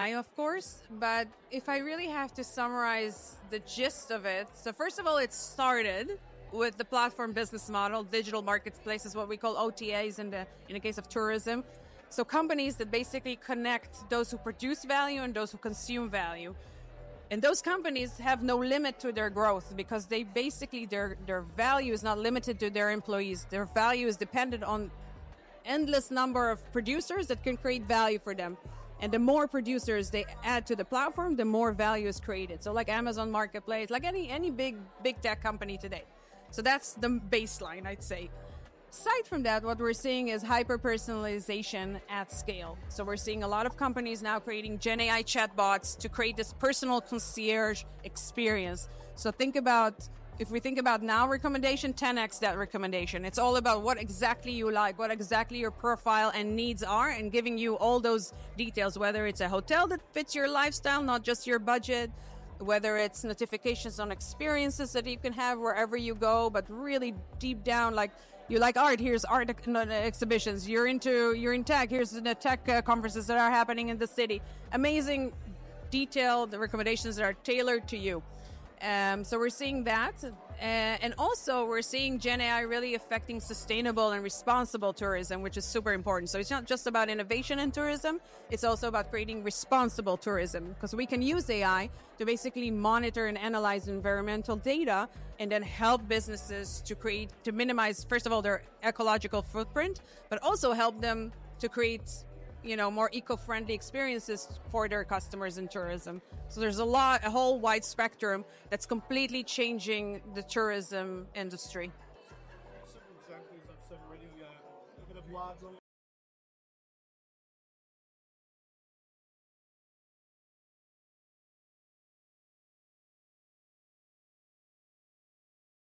AI, of course, but if I really have to summarize the gist of it, so first of all, it started with the platform business model, digital marketplaces, what we call OTAs in the case of tourism. So companies that basically connect those who produce value and those who consume value. And those companies have no limit to their growth because they basically, their value is not limited to their employees. Their value is dependent on endless number of producers that can create value for them. And the more producers they add to the platform, the more value is created. So like Amazon Marketplace, like any big tech company today. So that's the baseline, I'd say. Aside from that, what we're seeing is hyper-personalization at scale. So we're seeing a lot of companies now creating Gen AI chatbots to create this personal concierge experience. So think about, if we think about now recommendation, 10x that recommendation. It's all about what exactly you like, what exactly your profile and needs are, and giving you all those details, whether it's a hotel that fits your lifestyle, not just your budget, whether it's notifications on experiences that you can have wherever you go, but really deep down, like you like art, here's art exhibitions. You're in tech, here's the tech conferences that are happening in the city. Amazing detailed recommendations that are tailored to you. So we're seeing that. And also we're seeing Gen AI really affecting sustainable and responsible tourism, which is super important. So it's not just about innovation in tourism. It's also about creating responsible tourism because we can use AI to basically monitor and analyze environmental data and then help businesses to minimize, first of all, their ecological footprint, but also help them to create more eco-friendly experiences for their customers in tourism. So there's a whole wide spectrum that's completely changing the tourism industry. Some examples of some really large